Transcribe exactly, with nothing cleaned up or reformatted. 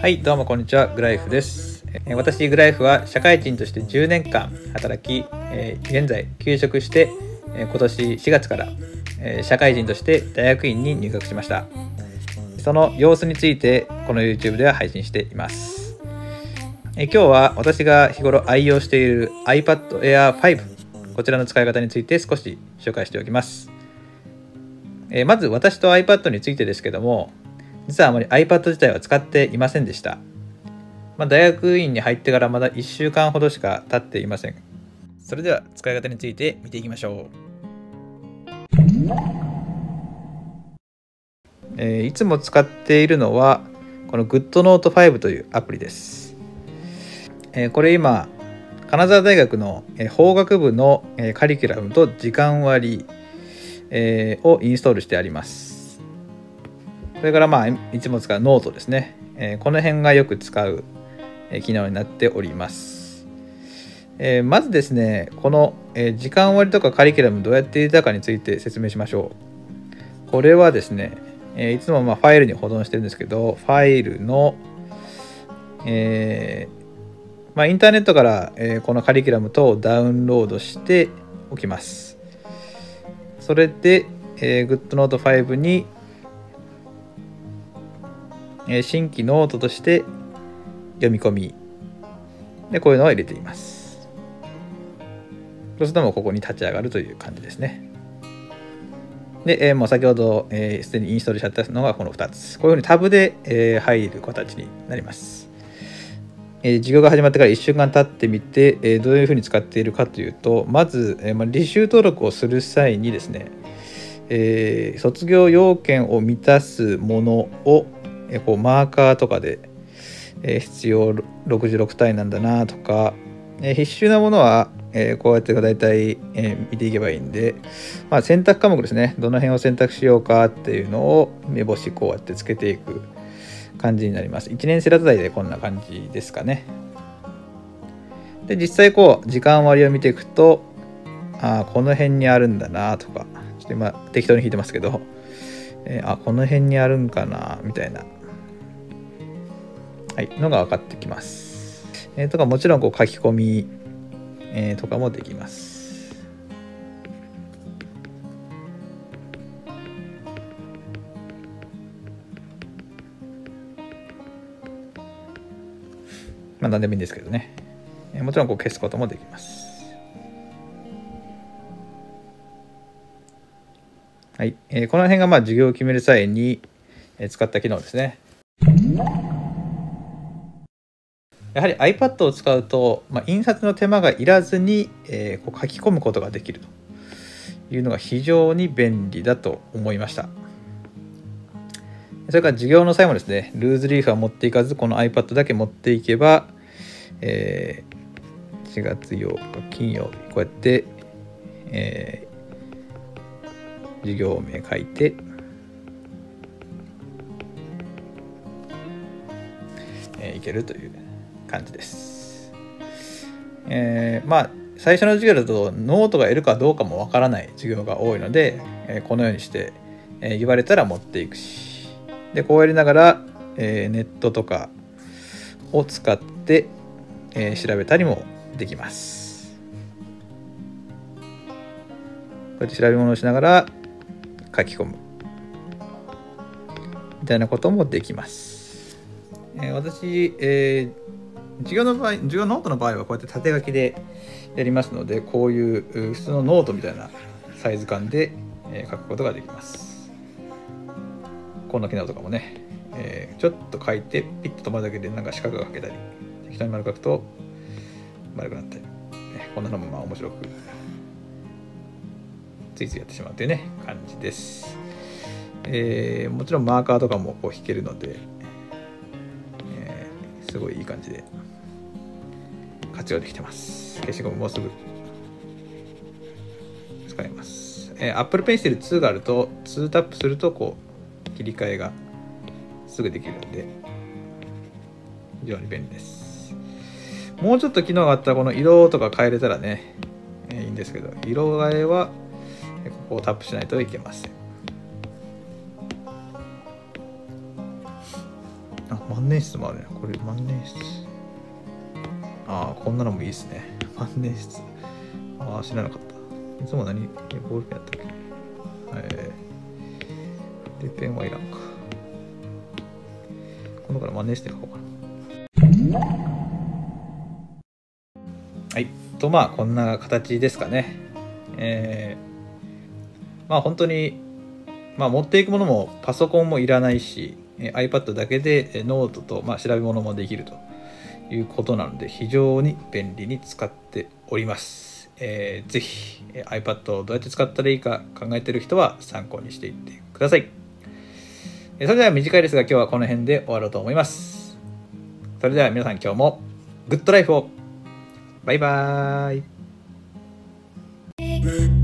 はい、どうもこんにちは、グライフです。私、グライフは社会人としてじゅうねんかん働き、現在休職して今年しがつから社会人として大学院に入学しました。その様子についてこの YouTube では配信しています。今日は私が日頃愛用している iPad Air ファイブ、こちらの使い方について少し紹介しておきます。まず私と iPad についてですけども、実はあまり iPad 自体は使っていませんでした。まあ、大学院に入ってからまだいっしゅうかんほどしか経っていません。それでは使い方について見ていきましょう。えー、いつも使っているのはこの GoodNotes ファイブというアプリです。えー、これ今金沢大学の法学部のカリキュラムと時間割をインストールしてあります。それからまあいつも使うノートですね、えー、この辺がよく使う機能になっております、えー、まずですねこの時間割とかカリキュラムどうやって入れたかについて説明しましょう。これはですね、えー、いつもまあファイルに保存してるんですけどファイルの、えーまあ、インターネットからこのカリキュラム等をダウンロードしておきます。それで、えー、GoodNotes ファイブに新規ノートとして読み込みでこういうのを入れています。そうするともうここに立ち上がるという感じですね。でもう先ほどすでにインストールしちゃったのがこのふたつ、こういうふうにタブで入る形になります。授業が始まってからいっしゅうかん経ってみてどういうふうに使っているかというと、まず履修登録をする際にですね卒業要件を満たすものをこうマーカーとかで必要ろくじゅうろくたいなんだなとか、必修なものはこうやって大体見ていけばいいんで、まあ、選択科目ですね、どの辺を選択しようかっていうのを目星こうやってつけていく感じになります。いちねん生だと大体こんな感じですかね。で実際こう時間割を見ていくと、あこの辺にあるんだなとか、ちょっと今適当に引いてますけど、えー、あこの辺にあるんかなみたいな。はい、のが分かってきます。えー、とかもちろんこう書き込み、えー、とかもできます。まあ何でもいいんですけどね。えー、もちろんこう消すこともできます。はい、えー、この辺がまあ授業を決める際に使った機能ですね。やはり iPad を使うと、まあ、印刷の手間がいらずに、えー、こう書き込むことができるというのが非常に便利だと思いました。それから授業の際もですね、ルーズリーフは持っていかず、この iPad だけ持っていけば、えー、しがつようか金曜日、こうやって、えー、授業名書いて、えー、いけるという感じです。えー、まあ最初の授業だとノートが得るかどうかもわからない授業が多いので、えー、このようにして、えー、言われたら持っていくし、でこうやりながら、えー、ネットとかを使って、えー、調べたりもできます。こうやって調べ物をしながら書き込むみたいなこともできます。えー、私、えー授業の場合、授業ノートの場合はこうやって縦書きでやりますので、こういう普通のノートみたいなサイズ感で書くことができます。こんな機能とかもね、えー、ちょっと書いてピッと止まるだけでなんか四角が書けたり、適当に丸書くと丸くなったり、こんなのもまあ面白くついついやってしまうというね感じです。えー、もちろんマーカーとかもこう引けるので、えー、すごいいい感じで。活用できてます。消しゴムもすぐ使えます。えー、Apple Pencil ツーがあるとツータップするとこう切り替えがすぐできるんで非常に便利です。もうちょっと機能があったらこの色とか変えれたらね、えー、いいんですけど、色替えはここをタップしないといけません。あ、ま万年筆もあるね。これ万年筆。ああ、こんなのもいいですね。万年筆。ああ、知らなかった。いつも何、ボールペンやったっけ。えー、筆ペンはいらんか。今度から万年筆で書こうかな。はい。と、まあ、こんな形ですかね。えー、まあ、本当に、まあ、持っていくものもパソコンもいらないし、iPad だけでノートと、まあ、調べ物もできるということなので、非常に便利に使っております。えー、ぜひ iPad をどうやって使ったらいいか考えている人は参考にしていってください。それでは短いですが、今日はこの辺で終わろうと思います。それでは皆さん、今日もグッドライフを。バイバーイ。